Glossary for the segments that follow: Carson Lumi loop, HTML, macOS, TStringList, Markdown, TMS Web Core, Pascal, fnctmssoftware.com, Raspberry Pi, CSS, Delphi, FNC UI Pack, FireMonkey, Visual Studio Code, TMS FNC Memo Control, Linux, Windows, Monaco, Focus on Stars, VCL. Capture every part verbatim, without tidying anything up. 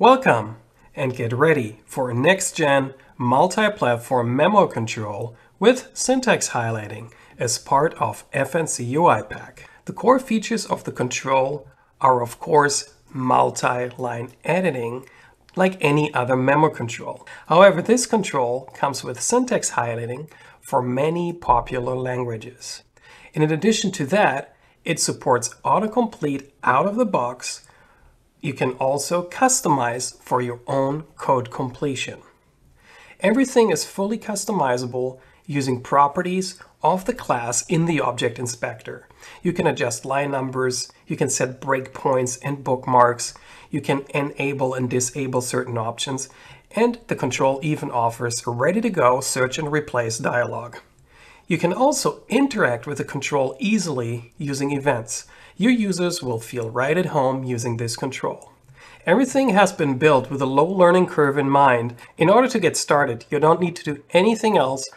Welcome, and get ready for a next-gen multi-platform memo control with syntax highlighting as part of F N C U I Pack. The core features of the control are, of course, multi-line editing, like any other memo control. However, this control comes with syntax highlighting for many popular languages. And in addition to that, it supports autocomplete out of the box. You can also customize for your own code completion. Everything is fully customizable using properties of the class in the object inspector. You can adjust line numbers, you can set breakpoints and bookmarks, you can enable and disable certain options, and the control even offers a ready-to-go search and replace dialog. You can also interact with the control easily using events. Your users will feel right at home using this control. Everything has been built with a low learning curve in mind. In order to get started, you don't need to do anything else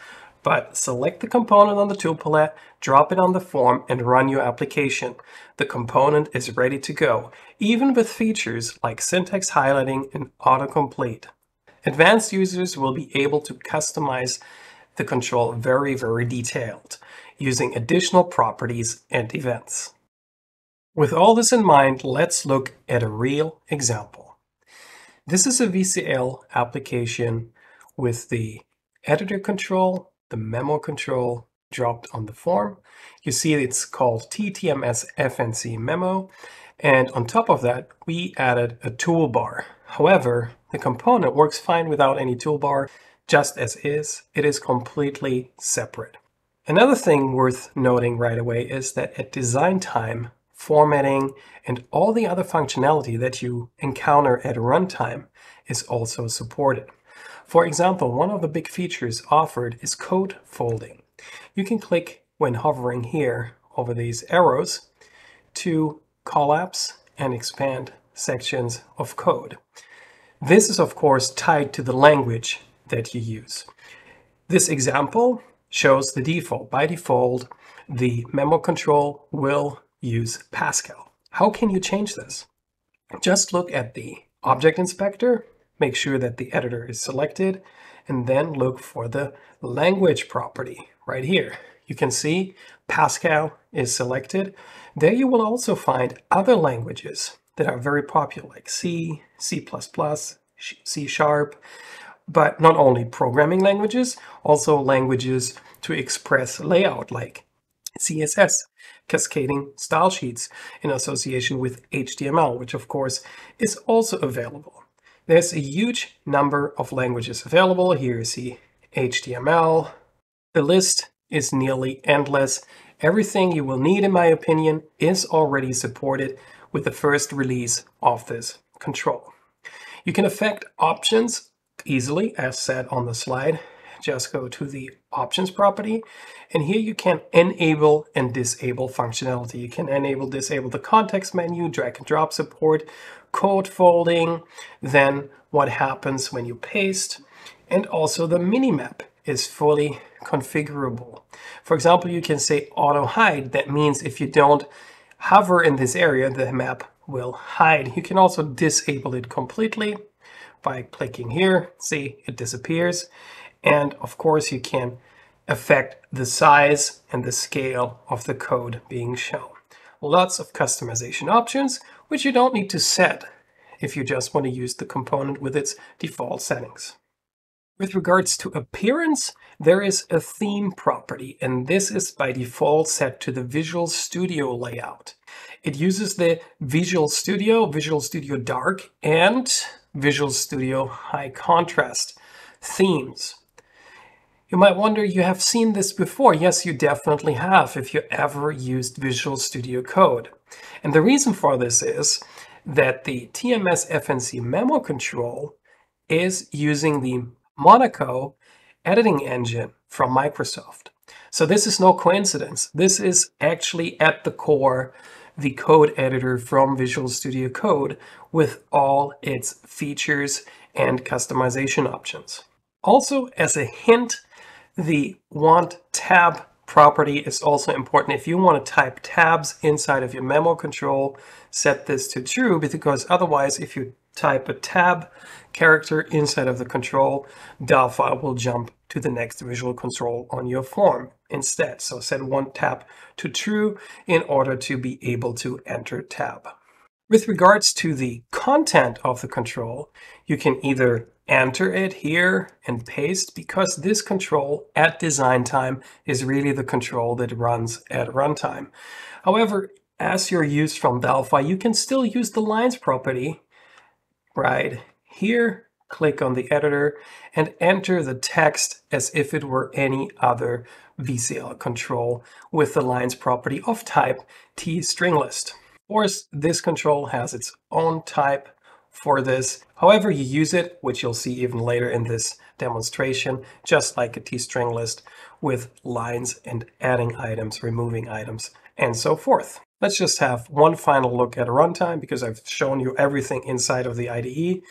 but select the component on the tool palette, drop it on the form, and run your application. The component is ready to go, even with features like syntax highlighting and autocomplete. Advanced users will be able to customize the control very, very detailed, using additional properties and events. With all this in mind, let's look at a real example. This is a V C L application with the editor control, the memo control dropped on the form. You see it's called T M S F N C Memo, and on top of that we added a toolbar. However, the component works fine without any toolbar, just as is. It is completely separate. Another thing worth noting right away is that at design time, formatting and all the other functionality that you encounter at runtime is also supported. For example, one of the big features offered is code folding. You can click when hovering here over these arrows to collapse and expand sections of code. This is, of course, tied to the language that you use. This example shows the default. By default, the memo control will use Pascal. How can you change this? Just look at the object inspector. Make sure that the editor is selected, and then look for the language property right here. You can see Pascal is selected. There you will also find other languages that are very popular, like C, C plus plus, C Sharp, but not only programming languages, also languages to express layout like C S S, cascading style sheets in association with H T M L, which of course is also available. There's a huge number of languages available. Here you see H T M L. The list is nearly endless. Everything you will need, in my opinion, is already supported with the first release of this control. You can affect options easily, as said on the slide. Just go to the options property, and here you can enable and disable functionality. You can enable, disable the context menu, drag and drop support, code folding, then what happens when you paste, and also the minimap is fully configurable. For example, you can say auto hide. That means if you don't hover in this area, the map will hide. You can also disable it completely by clicking here. See, it disappears. And of course, you can affect the size and the scale of the code being shown. Lots of customization options, which you don't need to set if you just want to use the component with its default settings. With regards to appearance, there is a theme property, and this is by default set to the Visual Studio layout. It uses the Visual Studio, Visual Studio Dark, and Visual Studio High Contrast themes. You might wonder, you have seen this before. Yes, you definitely have if you ever used Visual Studio Code. And the reason for this is that the T M S F N C Memo control is using the Monaco editing engine from Microsoft. So this is no coincidence. This is actually at the core the code editor from Visual Studio Code with all its features and customization options. Also, as a hint, the Want Tab property is also important. If you want to type tabs inside of your memo control, set this to true, because otherwise if you type a tab character inside of the control, Delphi will jump to the next visual control on your form instead. So set one tab to true in order to be able to enter tab. With regards to the content of the control, you can either enter it here and paste, because this control at design time is really the control that runs at runtime. However, as you're used from Delphi, you can still use the lines property right here, click on the editor, and enter the text as if it were any other V C L control with the lines property of type TStringList. Of course, this control has its own type for this. However you use it, which you'll see even later in this demonstration, just like a TStringList with lines and adding items, removing items, and so forth. Let's just have one final look at a runtime, because I've shown you everything inside of the I D E.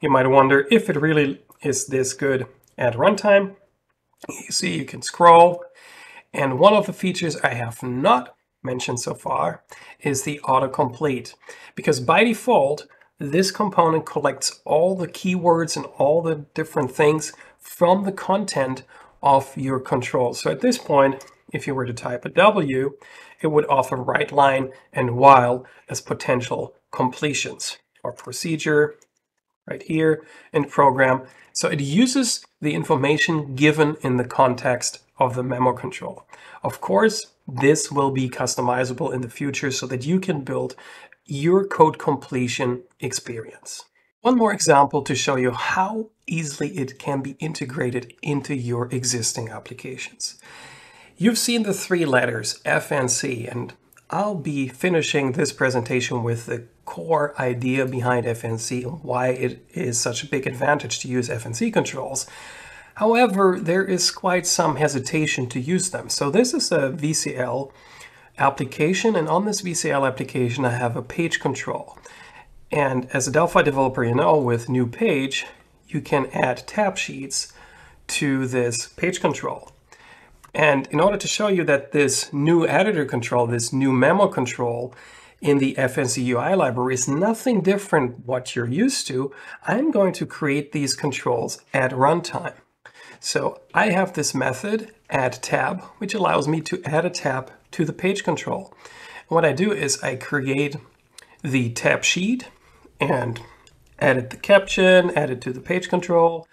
You might wonder if it really is this good at runtime. You see, you can scroll. And one of the features I have not mentioned so far is the autocomplete, because by default, this component collects all the keywords and all the different things from the content of your control. So at this point, if you were to type a W, it would offer write line and while as potential completions, or procedure right here, and program. So it uses the information given in the context of the memo control. Of course, this will be customizable in the future so that you can build your code completion experience. One more example to show you how easily it can be integrated into your existing applications. You've seen the three letters F N C, and I'll be finishing this presentation with the core idea behind F N C and why it is such a big advantage to use F N C controls. However, there is quite some hesitation to use them. So this is a V C L application, and on this V C L application I have a page control. And as a Delphi developer, you know, with new page, you can add tab sheets to this page control. And in order to show you that this new editor control, this new memo control in the F N C U I library is nothing different what you're used to, I'm going to create these controls at runtime. So I have this method, add tab, which allows me to add a tab to the page control. And what I do is I create the tab sheet and edit the caption, add it to the page control,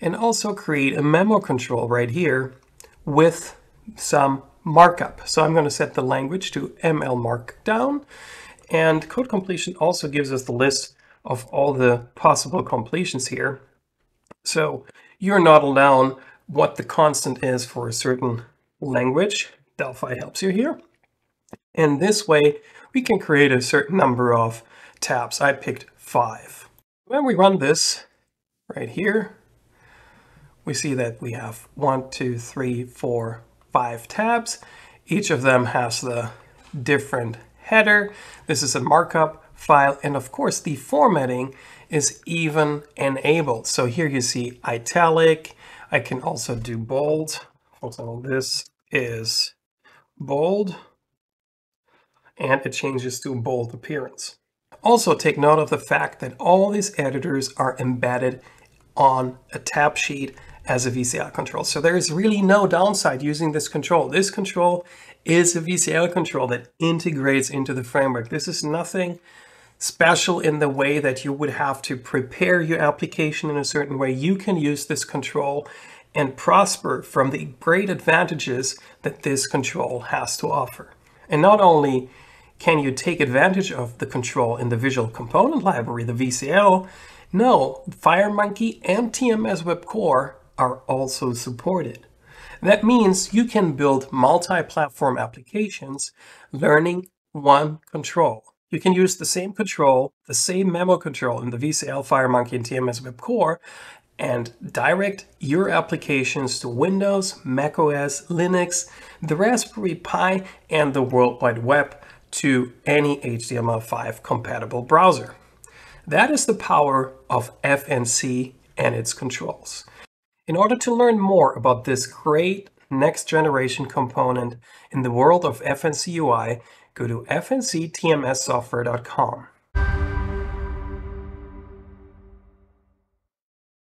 and also create a memo control right here with some markup. So I'm going to set the language to M L Markdown, and code completion also gives us the list of all the possible completions here. So you're not alone what the constant is for a certain language. Delphi helps you here. And this way we can create a certain number of tabs. I picked five. When we run this right here, we see that we have one, two, three, four, five tabs. Each of them has the different header. This is a markup file. And of course, the formatting is even enabled. So here you see italic. I can also do bold. Also, this is bold. And it changes to bold appearance. Also, take note of the fact that all these editors are embedded on a tab sheet as a V C L control. So there is really no downside using this control. This control is a V C L control that integrates into the framework. This is nothing special in the way that you would have to prepare your application in a certain way. You can use this control and prosper from the great advantages that this control has to offer. And not only can you take advantage of the control in the visual component library, the V C L, no, FireMonkey and T M S Web Core are also supported. That means you can build multi-platform applications learning one control. You can use the same control, the same memo control in the V C L, FireMonkey, and T M S Web Core, and direct your applications to Windows, macOS, Linux, the Raspberry Pi, and the World Wide Web to any H T M L five compatible browser. That is the power of F N C and its controls. In order to learn more about this great next generation component in the world of F N C U I, go to F N C T M S software dot com.